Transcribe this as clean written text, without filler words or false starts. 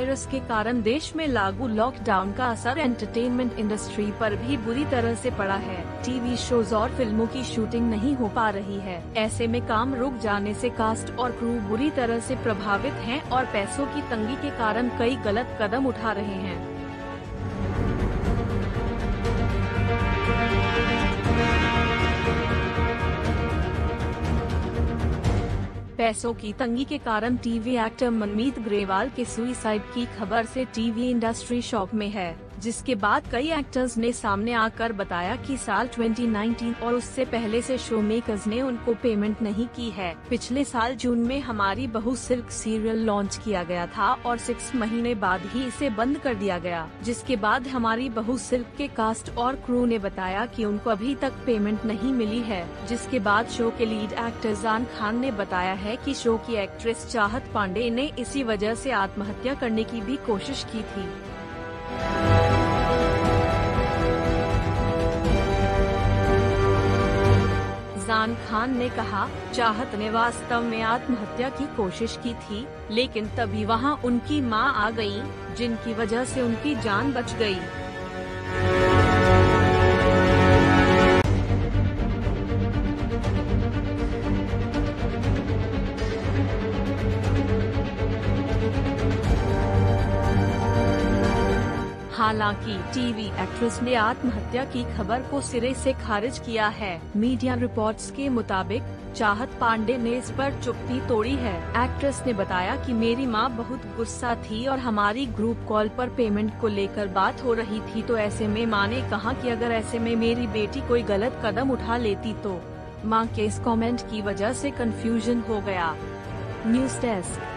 Virus के कारण देश में लागू लॉकडाउन का असर एंटरटेनमेंट इंडस्ट्री पर भी बुरी तरह से पड़ा है। टीवी शोज और फिल्मों की शूटिंग नहीं हो पा रही है। ऐसे में काम रुक जाने से कास्ट और क्रू बुरी तरह से प्रभावित हैं और पैसों की तंगी के कारण कई गलत कदम उठा रहे हैं। पैसों की तंगी के कारण टीवी एक्टर मनमीत ग्रेवाल के सुइसाइड की खबर से टीवी इंडस्ट्री शॉक में है, जिसके बाद कई एक्टर्स ने सामने आकर बताया कि साल 2019 और उससे पहले से शो मेकर्स ने उनको पेमेंट नहीं की है। पिछले साल जून में हमारी बहू सिल्क सीरियल लॉन्च किया गया था और 6 महीने बाद ही इसे बंद कर दिया गया, जिसके बाद हमारी बहू सिल्क के कास्ट और क्रू ने बताया कि उनको अभी तक पेमेंट नहीं मिली है। जिसके बाद शो के लीड एक्टर ज़ान खान ने बताया है कि शो की एक्ट्रेस चाहत पांडे ने इसी वजह से आत्महत्या करने की भी कोशिश की थी। ज़ान खान ने कहा, चाहत ने वास्तव में आत्महत्या की कोशिश की थी, लेकिन तभी वहां उनकी मां आ गई, जिनकी वजह से उनकी जान बच गई। हालांकि टीवी एक्ट्रेस ने आत्महत्या की खबर को सिरे से खारिज किया है। मीडिया रिपोर्ट्स के मुताबिक चाहत पांडे ने इस पर चुप्पी तोड़ी है। एक्ट्रेस ने बताया कि मेरी मां बहुत गुस्सा थी और हमारी ग्रुप कॉल पर पेमेंट को लेकर बात हो रही थी, तो ऐसे में मां ने कहा कि अगर ऐसे में मेरी बेटी कोई गलत कदम उठा लेती तो। मां के इस कॉमेंट की वजह से कंफ्यूजन हो गया। News desk.